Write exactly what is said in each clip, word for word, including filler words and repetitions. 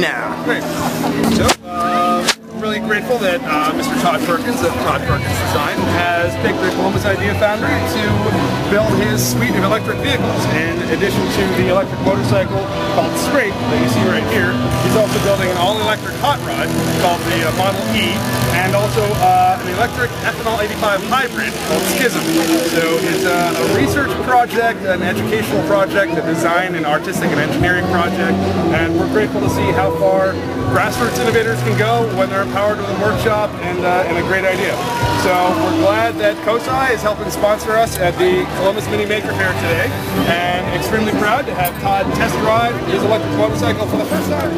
now. Great. So, uh, we're really grateful that uh, Mister Todd Perkins of Todd Perkins Design has picked the Columbus Idea Foundry to build his suite of electric vehicles. In addition to the electric motorcycle called Scrape that you see right here, he's also building an all-electric hot rod called the uh, Model E, and also uh, an electric ethanol eighty-five hybrid called Schism. So it's uh, a research project, an educational project, a design and artistic and engineering project, and we're grateful to see how far grassroots innovators can go when they're empowered with a workshop and, uh, and a great idea. So we're glad that COSI is helping sponsor us at the Columbus Mini Maker Faire today, and extremely proud to have Todd test drive his electric motorcycle for the first time.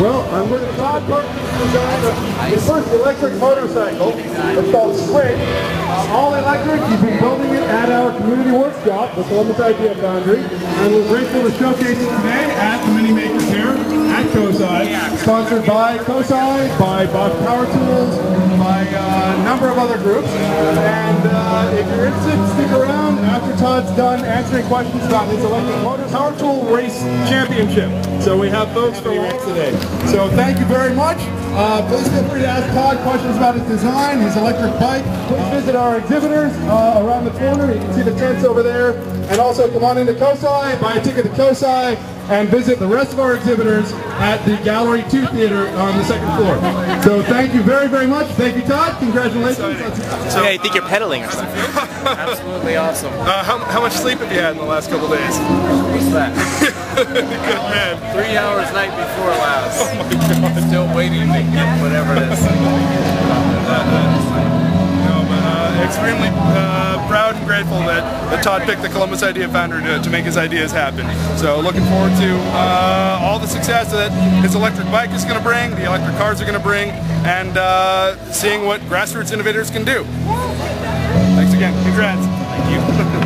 Well, I'm with Todd Perkins Design, his first electric motorcycle. It's called Scrape. Uh, all electric. He's been building it at our community workshop, the Columbus Idea Foundry, and we're grateful to showcase it today at the Mini Maker Faire at COSI, sponsored by COSI, by Bosch Power Tools, by uh, a number of other groups. And uh, if you're interested, stick around after Todd's done answering questions about his electric motor Power Tool Race Championship. So we have folks from all today. So thank you very much. Uh, please feel free to ask Todd questions about his design, his electric bike. Please visit our exhibitors uh, around the corner. You can see the tents over there. And also come on into COSI, buy a ticket to COSI, and visit the rest of our exhibitors at the Gallery two Theater on the second floor. So thank you very, very much. Thank you, Todd. Congratulations. So, okay, I think you're pedaling or something. Absolutely awesome. Uh, how, how much sleep have you had in the last couple of days? What's that? Good man. Three hours night before last. Oh my God. Still waiting to get whatever it is. No, but uh, extremely uh, proud and grateful that, that Todd picked the Columbus Idea Foundry to, to make his ideas happen. So looking forward to uh, all the success that his electric bike is going to bring, the electric cars are going to bring, and uh, seeing what grassroots innovators can do. Thanks again. Congrats. Thank you.